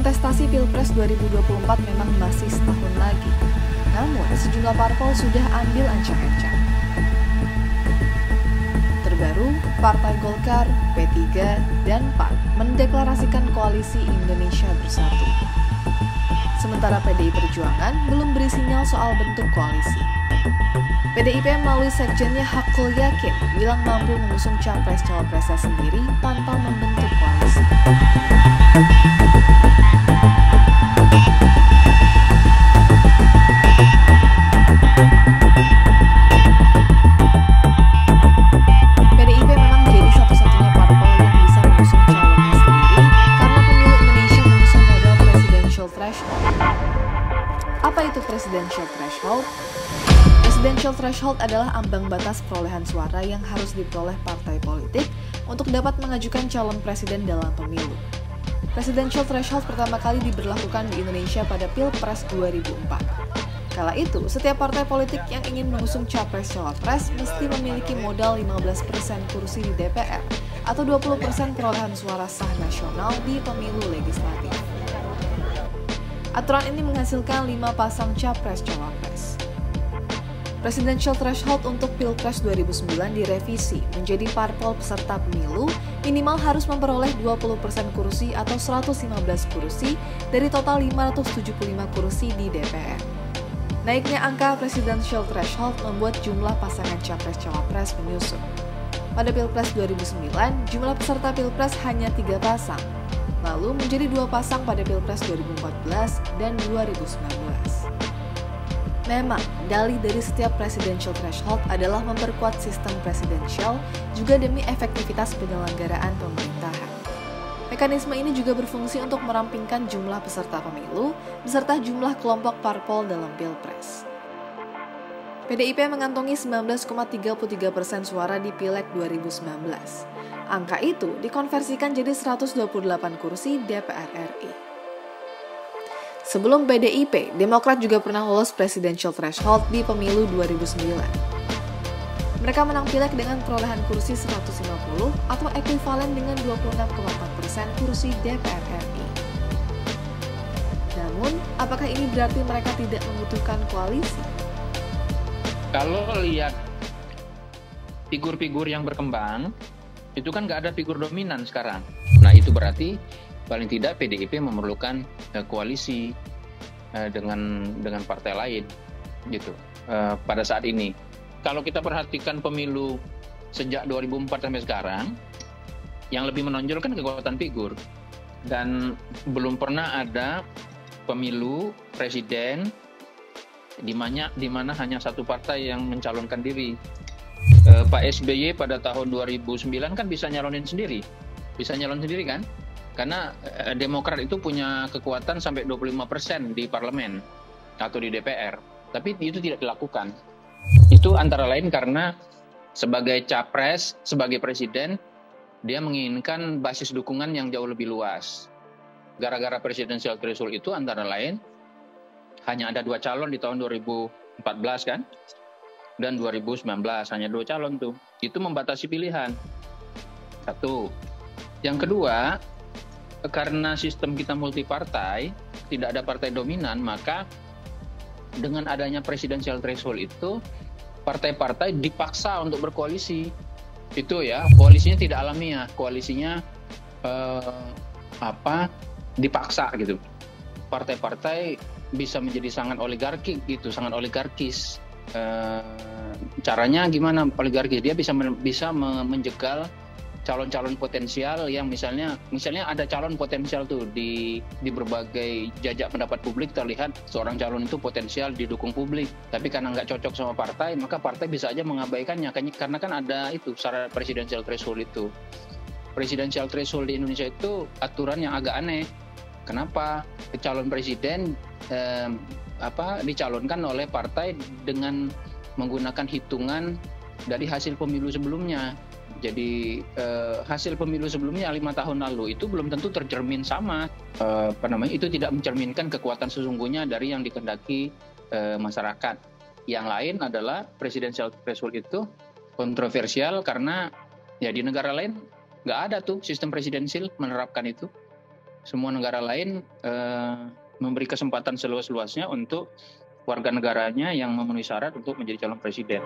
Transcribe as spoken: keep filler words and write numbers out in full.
Kontestasi Pilpres dua ribu dua puluh empat memang masih setahun lagi. Namun, sejumlah parpol sudah ambil ancang-ancang. Terbaru, Partai Golkar, P tiga, dan P A N mendeklarasikan Koalisi Indonesia Bersatu. Sementara P D I Perjuangan belum beri sinyal soal bentuk koalisi. P D I P melalui sekjennya Hakul Yaqin bilang mampu mengusung capres-cawapresnya sendiri tanpa membentuk koalisi. Apa itu presidential threshold? Presidential threshold adalah ambang batas perolehan suara yang harus diperoleh partai politik untuk dapat mengajukan calon presiden dalam pemilu. Presidential threshold pertama kali diberlakukan di Indonesia pada Pilpres dua ribu empat. Kala itu, setiap partai politik yang ingin mengusung capres-cawapres mesti memiliki modal lima belas persen kursi di D P R atau dua puluh persen perolehan suara sah nasional di pemilu legislatif. Aturan ini menghasilkan lima pasang capres-cawapres. Presidential threshold untuk Pilpres dua ribu sembilan direvisi menjadi parpol peserta pemilu minimal harus memperoleh dua puluh persen kursi atau seratus lima belas kursi dari total lima ratus tujuh puluh lima kursi di D P R. Naiknya angka presidential threshold membuat jumlah pasangan capres-cawapres menyusut. Pada Pilpres dua ribu sembilan, jumlah peserta Pilpres hanya tiga pasang. Lalu menjadi dua pasang pada Pilpres dua ribu empat belas dan dua ribu sembilan belas. Memang, dalih dari setiap presidential threshold adalah memperkuat sistem presidensial juga demi efektivitas penyelenggaraan pemerintahan. Mekanisme ini juga berfungsi untuk merampingkan jumlah peserta pemilu beserta jumlah kelompok parpol dalam Pilpres. P D I P mengantongi sembilan belas koma tiga tiga persen suara di Pileg dua ribu sembilan belas. Angka itu dikonversikan jadi seratus dua puluh delapan kursi D P R R I. Sebelum P D I P, Demokrat juga pernah lolos presidential threshold di pemilu dua ribu sembilan. Mereka menang Pileg dengan perolehan kursi seratus lima puluh atau ekuivalen dengan dua puluh enam koma empat persen kursi D P R R I. Namun, apakah ini berarti mereka tidak membutuhkan koalisi? Kalau lihat figur-figur yang berkembang, itu kan nggak ada figur dominan sekarang. Nah, itu berarti paling tidak P D I P memerlukan eh, koalisi eh, dengan dengan partai lain, gitu. Eh, pada saat ini, kalau kita perhatikan pemilu sejak dua ribu empat sampai sekarang, yang lebih menonjol kan kekuatan figur, dan belum pernah ada pemilu presiden di mana, di mana hanya satu partai yang mencalonkan diri. E, Pak S B Y pada tahun dua ribu sembilan kan bisa nyalonin sendiri, bisa nyalon sendiri kan? Karena e, Demokrat itu punya kekuatan sampai dua puluh lima persen di parlemen atau di D P R, tapi itu tidak dilakukan. Itu antara lain karena sebagai capres, sebagai presiden, dia menginginkan basis dukungan yang jauh lebih luas. Gara-gara presidential threshold itu antara lain, hanya ada dua calon di tahun dua ribu empat belas kan, dan dua ribu sembilan belas hanya dua calon tuh. Itu membatasi pilihan, satu. Yang kedua, karena sistem kita multi partai, tidak ada partai dominan, maka dengan adanya presidential threshold itu, partai-partai dipaksa untuk berkoalisi. Itu ya, koalisinya tidak alamiah, koalisinya eh, apa dipaksa gitu. Partai-partai bisa menjadi sangat oligarkik gitu, sangat oligarkis. E, caranya gimana oligarkis? Dia bisa bisa menjegal calon-calon potensial yang misalnya misalnya ada calon potensial tuh di di berbagai jajak pendapat publik terlihat seorang calon itu potensial didukung publik, tapi karena nggak cocok sama partai, maka partai bisa aja mengabaikannya karena kan ada itu syarat presidential threshold itu. Presidential threshold di Indonesia itu aturan yang agak aneh. Kenapa calon presiden eh, apa dicalonkan oleh partai dengan menggunakan hitungan dari hasil pemilu sebelumnya? Jadi eh, hasil pemilu sebelumnya lima tahun lalu itu belum tentu tercermin sama eh, apa namanya itu tidak mencerminkan kekuatan sesungguhnya dari yang dikendaki eh, masyarakat. Yang lain adalah presidential threshold itu kontroversial karena ya di negara lain nggak ada tuh sistem presidensil menerapkan itu. semua negara lain eh, memberi kesempatan seluas-luasnya untuk warga negaranya yang memenuhi syarat untuk menjadi calon presiden.